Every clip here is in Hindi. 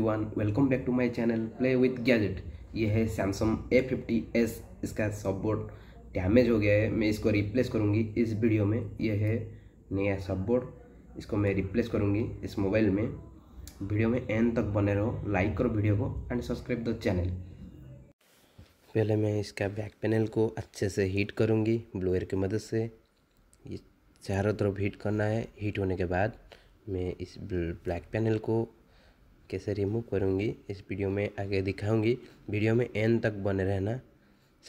Everyone, welcome back to my channel play with gadget. ये है सैमसंग A50s। इसका सब बोर्ड डैमेज हो गया है, मैं इसको रिप्लेस करूँगी इस वीडियो में। ये है नया सब बोर्ड, इसको मैं रिप्लेस करूँगी इस मोबाइल में। वीडियो में एंड तक बने रहो, लाइक करो वीडियो को एंड सब्सक्राइब द चैनल। पहले मैं इसका बैक पैनल को अच्छे से हीट करूँगी ब्लोअर की मदद से। ये चारों तरफ हीट करना है। हीट होने के बाद मैं इस ब्लैक पैनल को कैसे रिमूव करूँगी इस वीडियो में आगे दिखाऊँगी। वीडियो में एंड तक बने रहना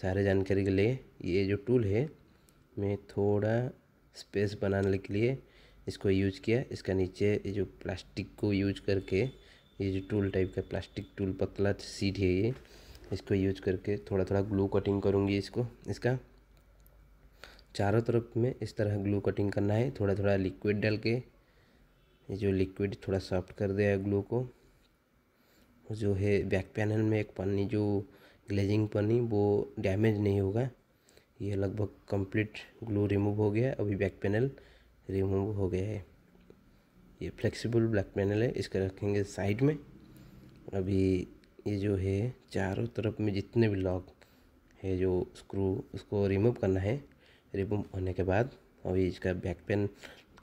सारे जानकारी के लिए। ये जो टूल है, मैं थोड़ा स्पेस बनाने के लिए इसको यूज किया। इसका नीचे ये जो प्लास्टिक को यूज करके, ये जो टूल टाइप का प्लास्टिक टूल पतला सीट है, ये इसको यूज करके थोड़ा थोड़ा ग्लू कटिंग करूँगी इसको। इसका चारों तरफ में इस तरह ग्लू कटिंग करना है। थोड़ा थोड़ा लिक्विड डाल के ये जो लिक्विड थोड़ा सॉफ्ट कर दिया ग्लू को। जो है बैक पैनल में एक पन्नी, जो ग्लेजिंग पन्नी, वो डैमेज नहीं होगा। ये लगभग कंप्लीट ग्लू रिमूव हो गया। अभी बैक पैनल रिमूव हो गया है। ये फ्लेक्सिबल ब्लैक पैनल है, इसका रखेंगे साइड में। अभी ये जो है चारों तरफ में जितने भी लॉक है, जो स्क्रू, उसको रिमूव करना है। रिमूव होने के बाद अभी इसका बैक पैन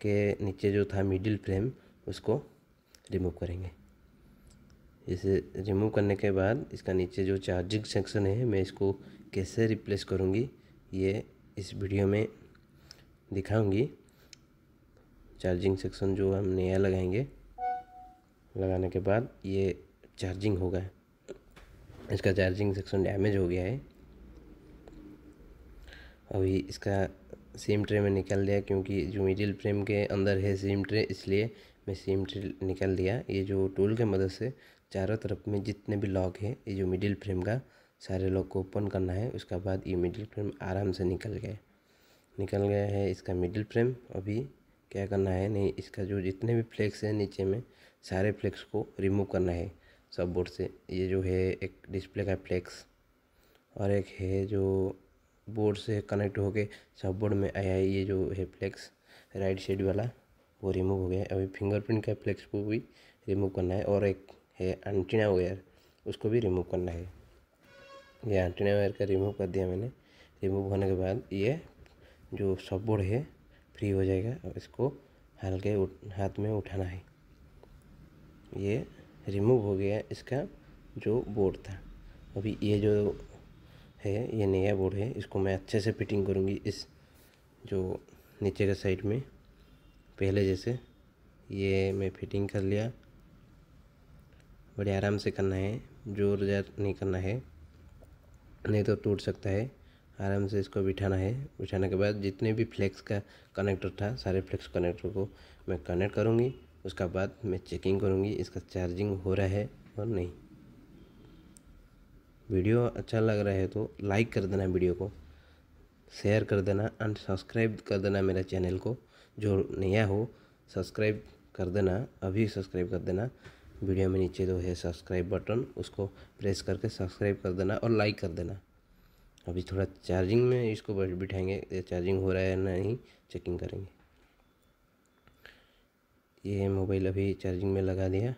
के नीचे जो था मिडिल फ्रेम, उसको रिमूव करेंगे। इसे रिमूव करने के बाद इसका नीचे जो चार्जिंग सेक्शन है, मैं इसको कैसे रिप्लेस करूँगी ये इस वीडियो में दिखाऊँगी। चार्जिंग सेक्शन जो हम नया लगाएंगे, लगाने के बाद ये चार्जिंग होगा। इसका चार्जिंग सेक्शन डैमेज हो गया है। अभी इसका सिम ट्रे में निकाल दिया, क्योंकि जो मिडिल फ्रेम के अंदर है सिम ट्रे, इसलिए मैं सिम ट्रे निकाल दिया। ये जो टूल के मदद से चारों तरफ में जितने भी लॉक है, ये जो मिडिल फ्रेम का, सारे लॉक को ओपन करना है। उसके बाद ये मिडिल फ्रेम आराम से निकल गया है इसका मिडिल फ्रेम। अभी क्या करना है, नहीं, इसका जो जितने भी फ्लेक्स है नीचे में, सारे फ्लेक्स को रिमूव करना है सब बोर्ड से। ये जो है एक डिस्प्ले का फ्लेक्स और एक है जो बोर्ड से कनेक्ट होके सब बोर्ड में आया है। ये जो है फ्लेक्स राइट साइड वाला, वो रिमूव हो गया है। अभी फिंगरप्रिंट का फ्लेक्स को भी रिमूव करना है, और एक है एंटीना वायर, उसको भी रिमूव करना है। ये एंटीना वायर का रिमूव कर दिया मैंने। रिमूव होने के बाद ये जो सब बोर्ड है फ्री हो जाएगा, और इसको हल्के हाथ में उठाना है। ये रिमूव हो गया इसका जो बोर्ड था। अभी ये जो है, ये नया बोर्ड है, इसको मैं अच्छे से फिटिंग करूँगी इस जो नीचे के साइड में पहले जैसे। ये मैं फिटिंग कर लिया। बड़े आराम से करना है, जोर जार नहीं करना है, नहीं तो टूट सकता है। आराम से इसको बिठाना है। बिठाने के बाद जितने भी फ्लेक्स का कनेक्टर था, सारे फ्लेक्स कनेक्टर को मैं कनेक्ट करूँगी। उसका बाद मैं चेकिंग करूँगी इसका चार्जिंग हो रहा है और नहीं। वीडियो अच्छा लग रहा है तो लाइक कर देना, वीडियो को शेयर कर देना एंड सब्सक्राइब कर देना मेरा चैनल को। जो नया हो सब्सक्राइब कर देना, अभी सब्सक्राइब कर देना। वीडियो में नीचे जो है सब्सक्राइब बटन, उसको प्रेस करके सब्सक्राइब कर देना और लाइक कर देना। अभी थोड़ा चार्जिंग में इसको बिठाएंगे, चार्जिंग हो रहा है नहीं, चेकिंग करेंगे। ये मोबाइल अभी चार्जिंग में लगा दिया।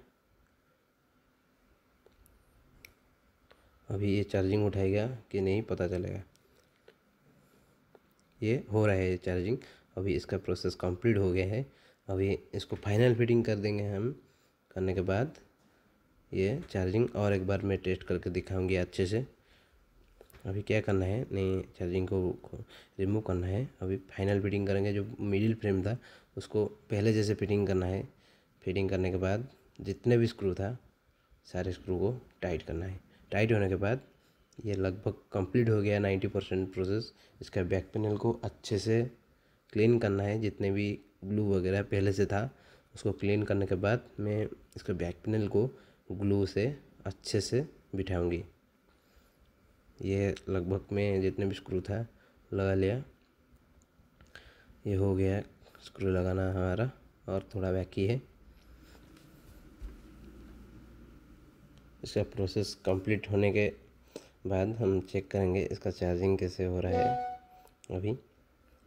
अभी ये चार्जिंग उठाएगा कि नहीं पता चलेगा। ये हो रहा है चार्जिंग। अभी इसका प्रोसेस कंप्लीट हो गया है। अभी इसको फाइनल फिटिंग कर देंगे हम। करने के बाद ये चार्जिंग और एक बार मैं टेस्ट करके दिखाऊंगी अच्छे से। अभी क्या करना है, नहीं, चार्जिंग को रिमूव करना है। अभी फाइनल फिटिंग करेंगे। जो मिडिल फ्रेम था, उसको पहले जैसे फिटिंग करना है। फिटिंग करने के बाद जितने भी स्क्रू था, सारे स्क्रू को टाइट करना है। टाइट होने के बाद ये लगभग कंप्लीट हो गया 90% प्रोसेस। इसका बैक पैनल को अच्छे से क्लीन करना है। जितने भी ग्लू वगैरह पहले से था, उसको क्लीन करने के बाद मैं इसके बैक पैनल को ग्लू से अच्छे से बिठाऊंगी। ये लगभग मैं जितने भी स्क्रू था लगा लिया। ये हो गया स्क्रू लगाना हमारा, और थोड़ा बाकी है। इसका प्रोसेस कंप्लीट होने के बाद हम चेक करेंगे इसका चार्जिंग कैसे हो रहा है। अभी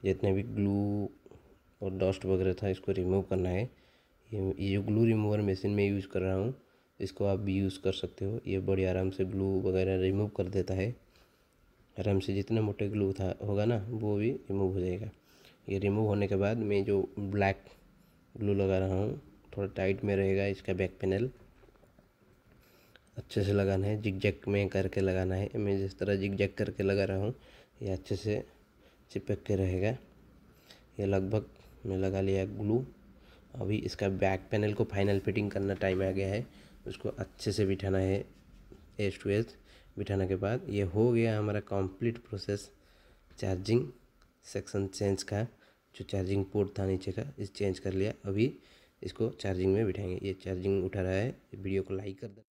जितने भी ग्लू और डस्ट वगैरह था, इसको रिमूव करना है। ये जो ग्लू रिमूवर मशीन में यूज़ कर रहा हूँ, इसको आप भी यूज़ कर सकते हो। ये बड़ी आराम से ग्लू वगैरह रिमूव कर देता है, आराम से जितना मोटे ग्लू था होगा ना वो भी रिमूव हो जाएगा। ये रिमूव होने के बाद मैं जो ब्लैक ग्लू लगा रहा हूँ थोड़ा टाइट में रहेगा, इसका बैक पैनल अच्छे से लगाना है, जिगजैग में करके लगाना है। मैं जिस तरह जिगजैग करके लगा रहा हूँ ये अच्छे से चिपक के रहेगा। ये लगभग मैं लगा लिया ग्लू। अभी इसका बैक पैनल को फाइनल फिटिंग करना टाइम आ गया है, उसको अच्छे से बिठाना है, एज टू एज बिठाने के बाद ये हो गया हमारा complete process charging section change का। जो चार्जिंग पोर्ट था नीचे का इस चेंज कर लिया, अभी इसको चार्जिंग में बिठाएंगे। ये चार्जिंग उठा रहा है। वीडियो को लाइक कर देना।